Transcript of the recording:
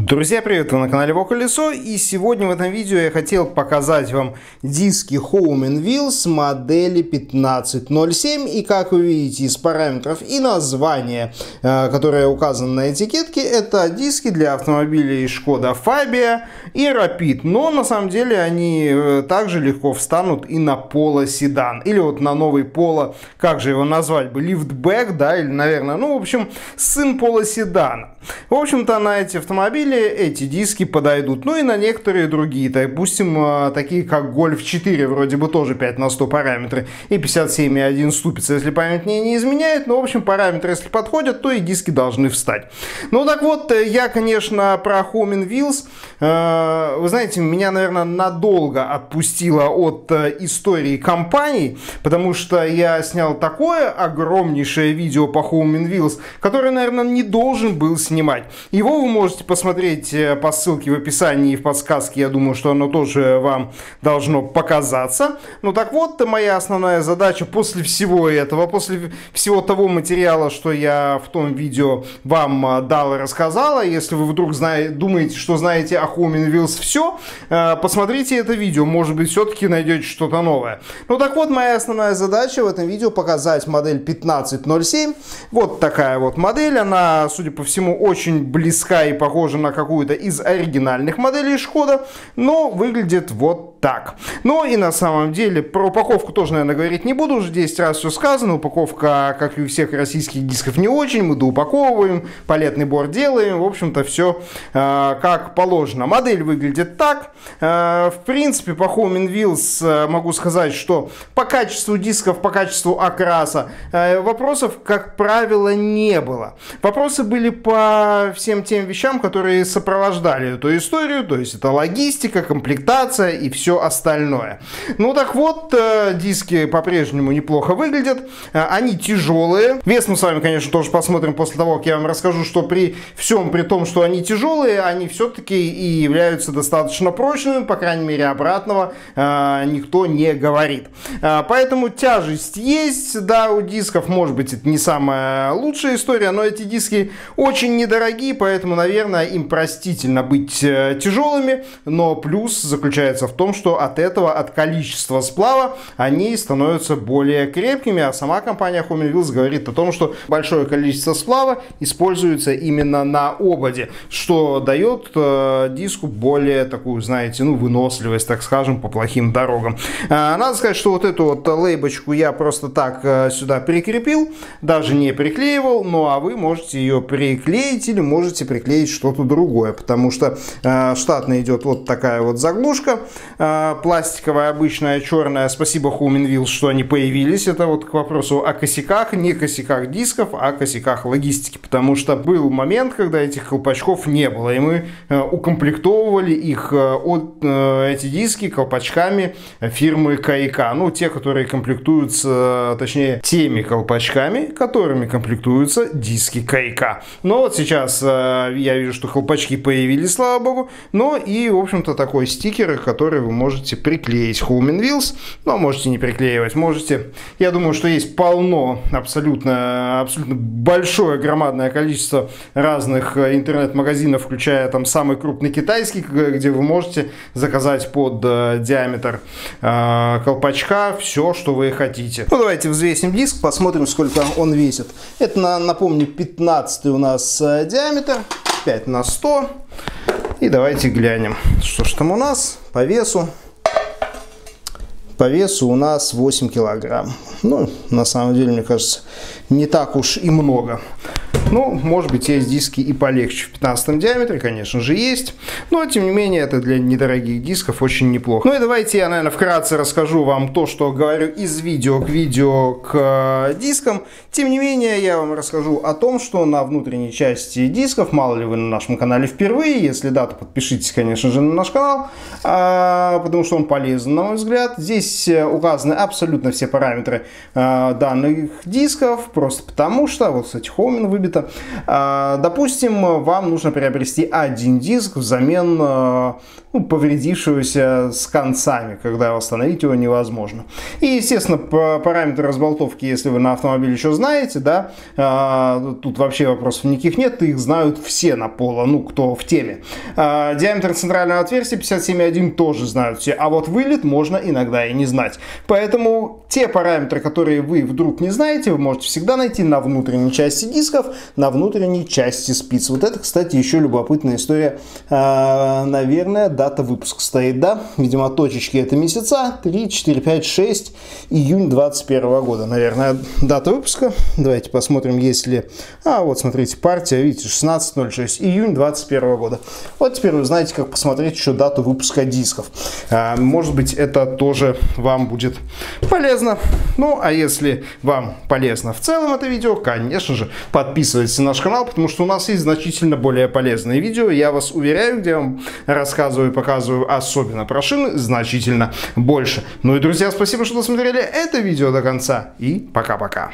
Друзья, привет! Вы на канале Во Колесо, и сегодня в этом видео я хотел показать вам диски Khomen Wheels модели 1507, и как вы видите из параметров и названия, которое указано на этикетке, это диски для автомобилей Škoda Fabia и Rapid, но на самом деле они также легко встанут и на Polo седан, или вот на новый Polo, как же его назвать бы, лифтбэк, да, или, наверное, ну, в общем, сын Polo седана. В общем-то, на эти автомобили эти диски подойдут, ну и на некоторые другие, допустим, такие как Golf 4, вроде бы тоже 5/100 параметры и 57,1 ступица, если память мне не изменяет, но в общем параметры если подходят, то и диски должны встать. Ну так вот, я, конечно, про Khomen Wheels, вы знаете, меня, наверное, надолго отпустило от истории компаний, потому что я снял такое огромнейшее видео по Khomen Wheels, которое, наверное, не должен был снимать. Его вы можете посмотреть по ссылке в описании и в подсказке, я думаю, что оно тоже вам должно показаться. Ну так вот, моя основная задача после всего этого, после всего того материала, что я в том видео вам дал и рассказала, если вы вдруг думаете, что знаете о Khomen Wheels все, посмотрите это видео, может быть, все-таки найдете что-то новое. Ну так вот, моя основная задача в этом видео показать модель 1507, вот такая вот модель, она, судя по всему, очень близка и похожа на какую-то из оригинальных моделей Škoda, но выглядит вот так. Ну и на самом деле про упаковку тоже, наверное, говорить не буду, уже 10 раз все сказано, упаковка, как и у всех российских дисков, не очень, мы доупаковываем, палетный бор делаем, в общем-то все как положено. Модель выглядит так, в принципе по Khomen Wheels могу сказать, что по качеству дисков, по качеству окраса вопросов, как правило, не было. Вопросы были по всем тем вещам, которые сопровождали эту историю, то есть это логистика, комплектация и все остальное. Ну так вот, диски по-прежнему неплохо выглядят, они тяжелые. Вес мы с вами, конечно, тоже посмотрим после того, как я вам расскажу, что при том, что они тяжелые, они все-таки и являются достаточно прочными, по крайней мере обратного никто не говорит. Поэтому тяжесть есть, да, у дисков, может быть, это не самая лучшая история, но эти диски очень недорогие, поэтому, наверное, им простительно быть тяжелыми, но плюс заключается в том, что от этого, от количества сплава, они становятся более крепкими, а сама компания Khomen Wheels говорит о том, что большое количество сплава используется именно на ободе, что дает диску более такую, знаете, ну, выносливость, так скажем, по плохим дорогам. Надо сказать, что вот эту вот лейбочку я просто так сюда прикрепил, даже не приклеивал, ну а вы можете ее приклеить или можете приклеить что-то другое, потому что штатно идет вот такая вот заглушка, пластиковая, обычная, черная. Спасибо Khomen Wheels, что они появились. Это вот к вопросу о косяках, не косяках дисков, а косяках логистики, потому что был момент, когда этих колпачков не было, и мы укомплектовывали их, эти диски, колпачками фирмы Kaika, ну, те, которые комплектуются, точнее, теми колпачками, которыми комплектуются диски Kaika. Но вот сейчас я вижу, что колпачки появились, слава богу. Но и, в общем-то, такой стикер, который вы можете приклеить Khomen Wheels, но можете не приклеивать, можете. Я думаю, что есть полно, абсолютно большое, громадное количество разных интернет-магазинов, включая там самый крупный китайский, где вы можете заказать под диаметр колпачка все, что вы хотите. Ну, давайте взвесим диск, посмотрим, сколько он весит. Это, напомню, 15 у нас диаметр. 5/100, и давайте глянем, что ж там у нас по весу. По весу у нас 8 килограмм. Ну, на самом деле, мне кажется, не так уж и много. Ну, может быть, есть диски и полегче. В 15 диаметре, конечно же, есть. Но, тем не менее, это для недорогих дисков очень неплохо. Ну и давайте я, наверное, вкратце расскажу вам то, что говорю из видео к видео к дискам. Тем не менее, я вам расскажу о том, что на внутренней части дисков, мало ли вы на нашем канале впервые, если да, то подпишитесь, конечно же, на наш канал, потому что он полезен, на мой взгляд. Здесь указаны абсолютно все параметры данных дисков, просто потому что, вот, кстати, Khomen выбита проекта. Допустим, вам нужно приобрести один диск взамен повредившегося с концами, когда восстановить его невозможно. И, естественно, параметры разболтовки, если вы на автомобиле еще знаете, да, тут вообще вопросов никаких нет, их знают все на поло, ну, кто в теме. Диаметр центрального отверстия 57,1 тоже знают все, а вот вылет можно иногда и не знать. Поэтому те параметры, которые вы вдруг не знаете, вы можете всегда найти на внутренней части дисков, на внутренней части спиц. Вот это, кстати, еще любопытная история. Наверное, дата выпуска стоит, да? Видимо, точечки это месяца 3, 4, 5, 6, июнь 2021 года. Наверное, дата выпуска. Давайте посмотрим, есть ли... А, вот, смотрите, партия, видите, 16.06, июнь 2021 года. Вот теперь вы знаете, как посмотреть еще дату выпуска дисков. Может быть, это тоже вам будет полезно. Ну, а если вам полезно в целом это видео, конечно же, подписывайтесь на наш канал, потому что у нас есть значительно более полезные видео, я вас уверяю, где я вам рассказываю и показываю особенно про шины значительно больше. Ну и, друзья, спасибо, что досмотрели это видео до конца, и пока-пока.